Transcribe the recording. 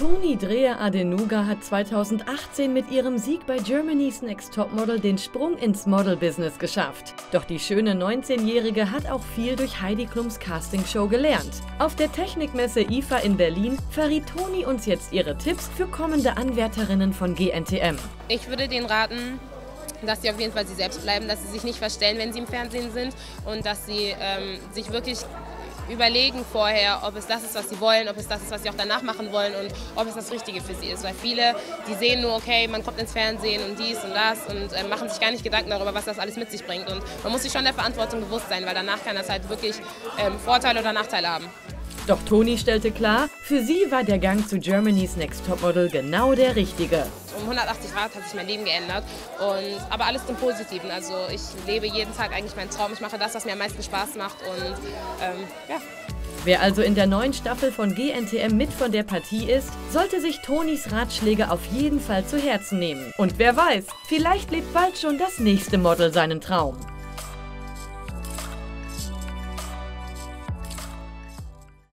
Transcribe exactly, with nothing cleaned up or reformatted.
Toni Dreher-Adenuga hat zweitausendachtzehn mit ihrem Sieg bei Germany's Next Topmodel den Sprung ins Model-Business geschafft. Doch die schöne neunzehnjährige hat auch viel durch Heidi Klums Castingshow gelernt. Auf der Technikmesse I F A in Berlin verriet Toni uns jetzt ihre Tipps für kommende Anwärterinnen von G N T M. Ich würde denen raten, dass sie auf jeden Fall sie selbst bleiben, dass sie sich nicht verstellen, wenn sie im Fernsehen sind, und dass sie ähm, sich wirklich überlegen vorher, ob es das ist, was sie wollen, ob es das ist, was sie auch danach machen wollen, und ob es das Richtige für sie ist. Weil viele, die sehen nur, okay, man kommt ins Fernsehen und dies und das, und äh, machen sich gar nicht Gedanken darüber, was das alles mit sich bringt. Und man muss sich schon der Verantwortung bewusst sein, weil danach kann das halt wirklich ähm, Vorteile oder Nachteile haben. Doch Toni stellte klar, für sie war der Gang zu Germany's Next Topmodel genau der richtige. Um hundertachtzig Grad hat sich mein Leben geändert, und, aber alles zum Positiven. Also ich lebe jeden Tag eigentlich meinen Traum, ich mache das, was mir am meisten Spaß macht, und ähm, ja. Wer also in der neuen Staffel von G N T M mit von der Partie ist, sollte sich Tonis Ratschläge auf jeden Fall zu Herzen nehmen. Und wer weiß, vielleicht lebt bald schon das nächste Model seinen Traum.